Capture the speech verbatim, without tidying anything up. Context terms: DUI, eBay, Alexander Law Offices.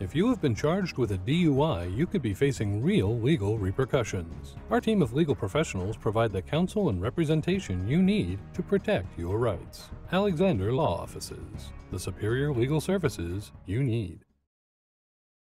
If you have been charged with a D U I, you could be facing real legal repercussions. Our team of legal professionals provide the counsel and representation you need to protect your rights. Alexander Law Offices, the superior legal services you need.